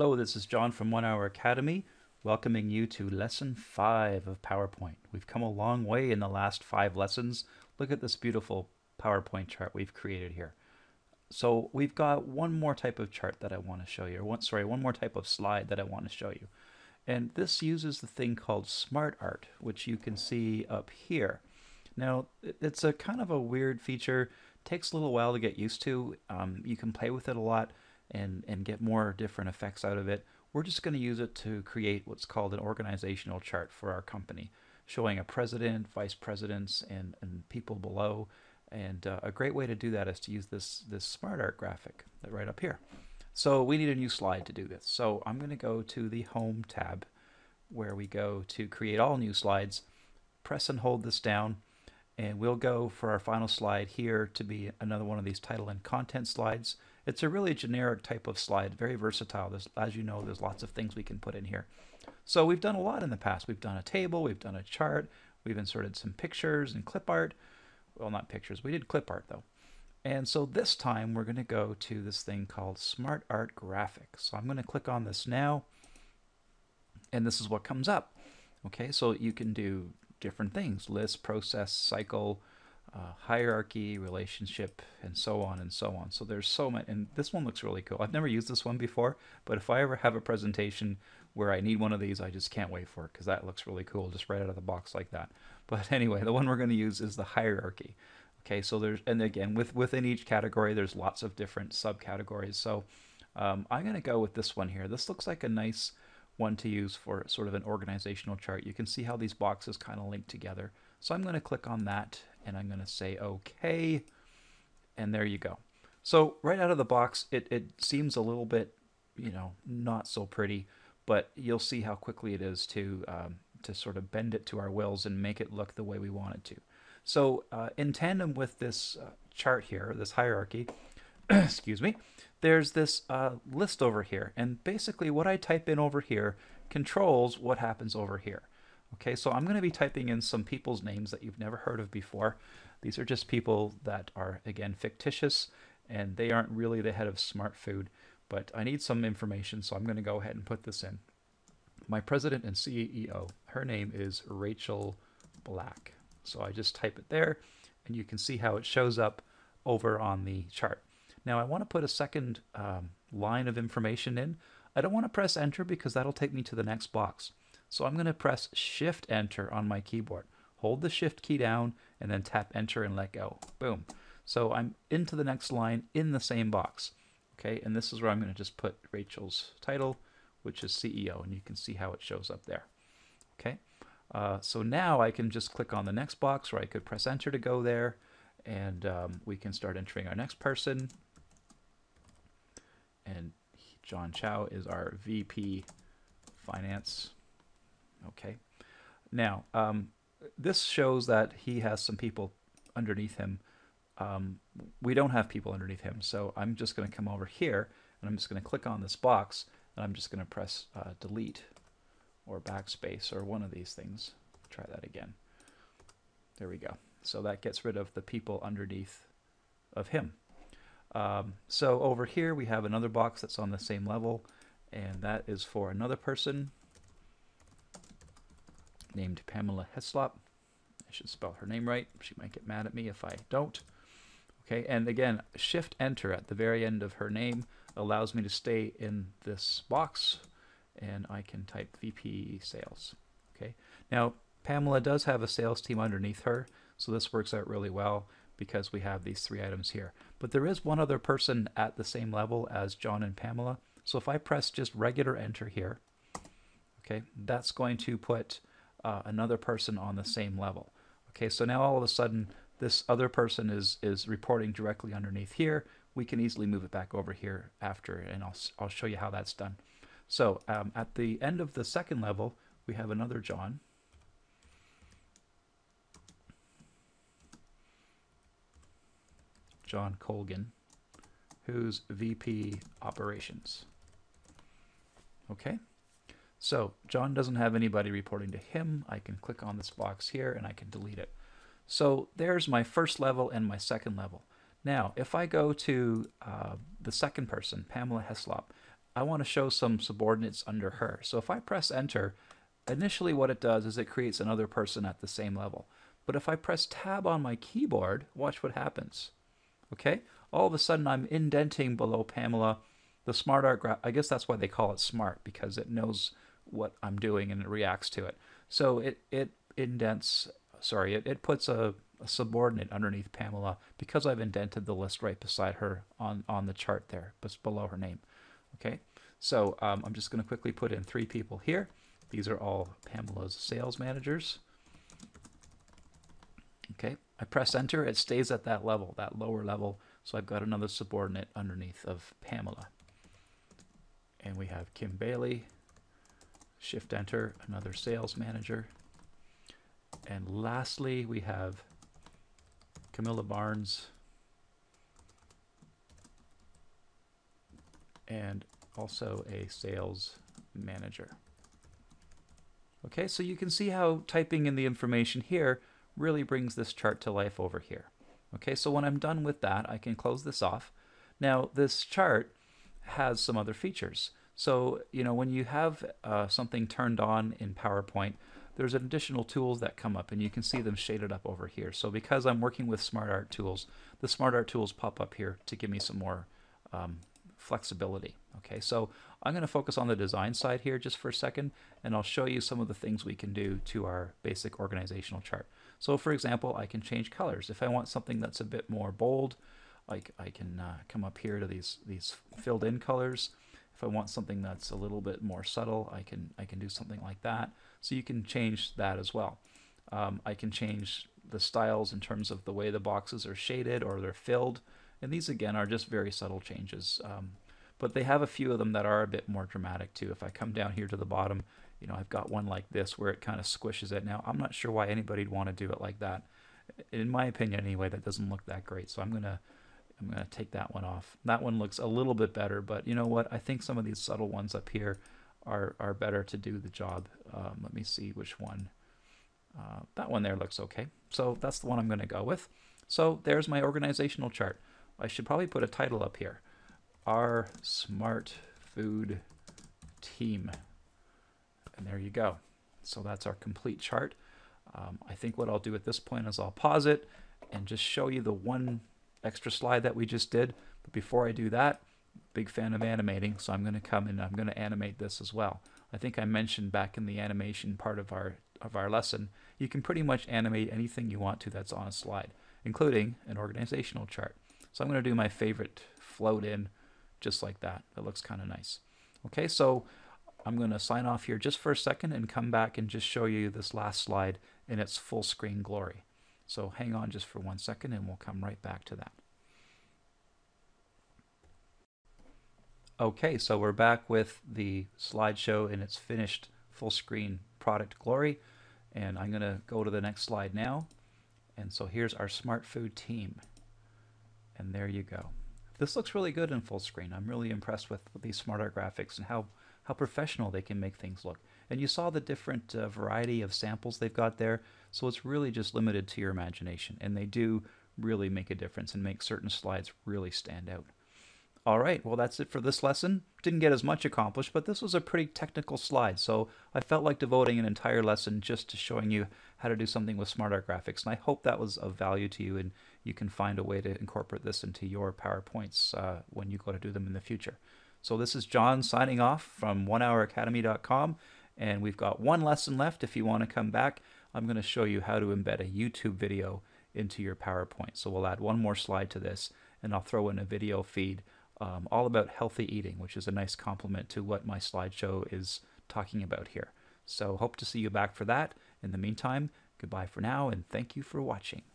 Hello, this is John from One Hour Academy, welcoming you to Lesson 5 of PowerPoint. We've come a long way in the last 5 lessons. Look at this beautiful PowerPoint chart we've created here. So we've got one more type of chart that I want to show you, or one more type of slide that I want to show you. And this uses the thing called SmartArt, which you can see up here. Now, it's a kind of a weird feature. It takes a little while to get used to. You can play with it a lot and get more different effects out of it. We're just going to use it to create what's called an organizational chart for our company, showing a president, vice presidents, and people below. And a great way to do that is to use this SmartArt graphic right up here. So we need a new slide to do this. So I'm going to go to the Home tab, where we go to Create All New Slides, press and hold this down, and we'll go for our final slide here to be another one of these title and content slides. It's a really generic type of slide, very versatile. As you know, there's lots of things we can put in here. So we've done a lot in the past. We've done a table, we've done a chart, we've inserted some pictures and clip art. Well, not pictures, we did clip art though. And so this time we're going to go to this thing called SmartArt Graphic. So I'm going to click on this now, and this is what comes up. Okay, so you can do different things: list, process, cycle, hierarchy, relationship, and so on and so on. So there's so much, and this one looks really cool. I've never used this one before, but if I ever have a presentation where I need one of these, I just can't wait for it, because that looks really cool just right out of the box like that. But anyway, the one we're going to use is the hierarchy. Okay, so there's, and again, within each category, there's lots of different subcategories. So I'm going to go with this one here. This looks like a nice one to use for sort of an organizational chart. You can see how these boxes kind of link together. So I'm going to click on that, and I'm going to say OK, and there you go. So right out of the box, it seems a little bit, you know, not so pretty, but you'll see how quickly it is to sort of bend it to our wills and make it look the way we want it to. So in tandem with this chart here, this hierarchy, excuse me, there's this list over here. And basically what I type in over here controls what happens over here. Okay, so I'm going to be typing in some people's names that you've never heard of before. These are just people that are, again, fictitious, and they aren't really the head of Smart Food. But I need some information, so I'm going to go ahead and put this in. My president and CEO, her name is Rachel Black. So I just type it there, and you can see how it shows up over on the chart. Now I want to put a second line of information in. I don't want to press enter because that'll take me to the next box. So I'm going to press Shift Enter on my keyboard. Hold the Shift key down and then tap Enter and let go. Boom. So I'm into the next line in the same box. Okay, and this is where I'm going to just put Rachel's title, which is CEO, and you can see how it shows up there. Okay, so now I can just click on the next box, or I could press Enter to go there, and we can start entering our next person. And John Chow is our VP Finance. Okay, now this shows that he has some people underneath him. We don't have people underneath him, so I'm just going to come over here, and I'm just going to click on this box, and I'm just going to press delete or backspace or one of these things. Try that again. There we go. So that gets rid of the people underneath of him. So over here we have another box that's on the same level, and that is for another person named Pamela Heslop. I should spell her name right. She might get mad at me if I don't. Okay, and again, Shift Enter at the very end of her name allows me to stay in this box, and I can type VP Sales. Okay, now Pamela does have a sales team underneath her, so this works out really well because we have these 3 items here. But there is one other person at the same level as John and Pamela. So if I press just regular Enter here, okay, that's going to put another person on the same level. Okay, so now all of a sudden this other person is reporting directly underneath here. We can easily move it back over here after, and I'll show you how that's done. So at the end of the second level we have another John. John Colgan, who's VP Operations. Okay. So John doesn't have anybody reporting to him. I can click on this box here and I can delete it. So there's my first level and my second level. Now, if I go to the second person, Pamela Heslop, I want to show some subordinates under her. So if I press enter, initially what it does is it creates another person at the same level. But if I press tab on my keyboard, watch what happens. Okay, all of a sudden I'm indenting below Pamela. The SmartArt graph, I guess that's why they call it smart, because it knows what I'm doing and it reacts to it. So it indents, sorry, it puts a subordinate underneath Pamela because I've indented the list right beside her on the chart there, but below her name. Okay, so I'm just going to quickly put in 3 people here. These are all Pamela's sales managers. Okay, I press enter, it stays at that level, that lower level. So I've got another subordinate underneath of Pamela. And we have Kim Bailey, shift enter, another sales manager. And lastly, we have Camilla Barnes. And also a sales manager. Okay, so you can see how typing in the information here really brings this chart to life over here. Okay, so when I'm done with that, I can close this off. Now, this chart has some other features. So, you know, when you have something turned on in PowerPoint, there's additional tools that come up, and you can see them shaded up over here. So because I'm working with SmartArt tools, the SmartArt tools pop up here to give me some more flexibility. Okay, so I'm going to focus on the design side here just for a second, and I'll show you some of the things we can do to our basic organizational chart. So for example, I can change colors. If I want something that's a bit more bold, like I can come up here to these filled in colors. If I want something that's a little bit more subtle, I can do something like that. So you can change that as well. I can change the styles in terms of the way the boxes are shaded or they're filled. And these again are just very subtle changes. But they have a few of them that are a bit more dramatic too. If I come down here to the bottom, you know, I've got one like this where it kind of squishes it. Now, I'm not sure why anybody'd want to do it like that. In my opinion, anyway, that doesn't look that great. So I'm gonna take that one off. That one looks a little bit better, but you know what? I think some of these subtle ones up here are better to do the job. Let me see which one. That one there looks okay. So that's the one I'm gonna go with. So there's my organizational chart. I should probably put a title up here. Our Smart Food Team. And there you go. So that's our complete chart. I think what I'll do at this point is I'll pause it and just show you the one extra slide that we just did. But before I do that, big fan of animating, so I'm going to come and I'm going to animate this as well. I think I mentioned back in the animation part of our lesson, you can pretty much animate anything you want to that's on a slide, including an organizational chart. So I'm going to do my favorite float in just like that. That looks kind of nice. Okay, so I'm going to sign off here just for a second and come back and just show you this last slide in its full screen glory. So hang on just for 1 second and we'll come right back to that. Okay, so we're back with the slideshow in its finished full screen product glory. And I'm going to go to the next slide now. And so here's our Smart Food Team. And there you go. This looks really good in full screen. I'm really impressed with these SmartArt graphics and how professional they can make things look. And you saw the different variety of samples they've got there, so it's really just limited to your imagination, and they do really make a difference and make certain slides really stand out. All right, well that's it for this lesson. Didn't get as much accomplished, but this was a pretty technical slide, so I felt like devoting an entire lesson just to showing you how to do something with SmartArt graphics, and I hope that was of value to you and you can find a way to incorporate this into your PowerPoints when you go to do them in the future. So this is John signing off from onehouracademy.com, and we've got one lesson left. If you want to come back, I'm going to show you how to embed a YouTube video into your PowerPoint. So we'll add one more slide to this, and I'll throw in a video feed all about healthy eating, which is a nice complement to what my slideshow is talking about here. So hope to see you back for that. In the meantime, goodbye for now, and thank you for watching.